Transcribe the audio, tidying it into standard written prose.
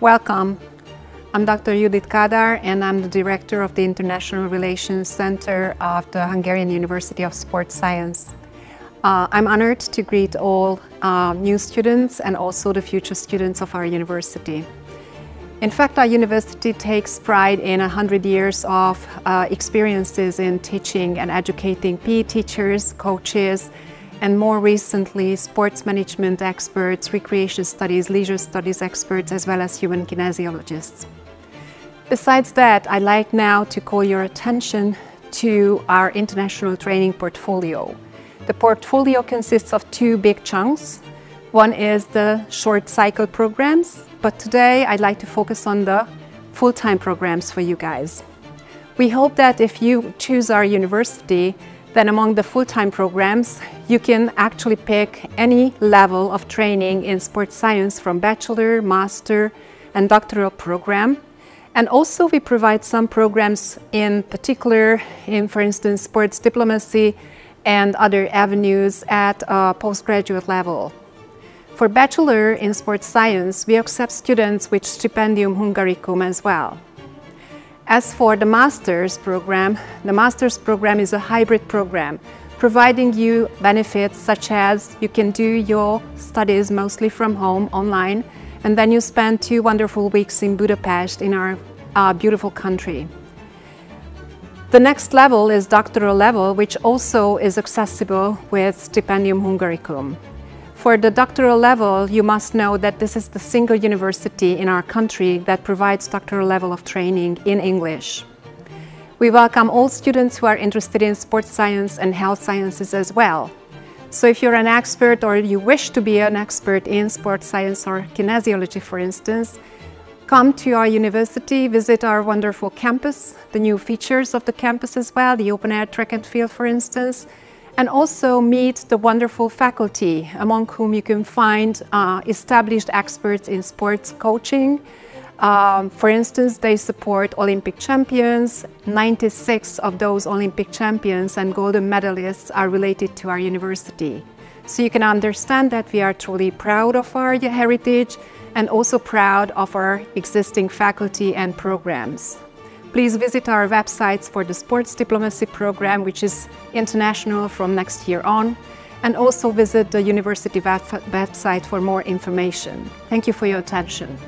Welcome. I'm Dr. Judith Kádár and I'm the director of the International Relations Center of the Hungarian University of Sports Science. I'm honored to greet all new students and also the future students of our university. In fact, our university takes pride in 100 years of experiences in teaching and educating PE teachers, coaches, and more recently, sports management experts, recreation studies, leisure studies experts, as well as human kinesiologists. Besides that, I'd like now to call your attention to our international training portfolio. The portfolio consists of two big chunks. One is the short cycle programs, but today I'd like to focus on the full-time programs for you guys. We hope that if you choose our university, then among the full-time programs, you can actually pick any level of training in sports science from bachelor, master, and doctoral program. And also we provide some programs in particular in, for instance, sports diplomacy and other avenues at a postgraduate level. For bachelor in sports science, we accept students with Stipendium Hungaricum as well. As for the master's program is a hybrid program, providing you benefits such as you can do your studies mostly from home, online, and then you spend 2 wonderful weeks in Budapest in our beautiful country. The next level is doctoral level, which also is accessible with Stipendium Hungaricum. For the doctoral level, you must know that this is the single university in our country that provides doctoral level of training in English. We welcome all students who are interested in sports science and health sciences as well. So if you're an expert or you wish to be an expert in sports science or kinesiology, for instance, come to our university, visit our wonderful campus, the new features of the campus as well, the open air track and field, for instance, and also meet the wonderful faculty, among whom you can find established experts in sports coaching. For instance, they support Olympic champions. 96 of those Olympic champions and golden medalists are related to our university. So you can understand that we are truly proud of our heritage and also proud of our existing faculty and programs. Please visit our websites for the sports diplomacy program, which is international from next year on, and also visit the university website for more information. Thank you for your attention.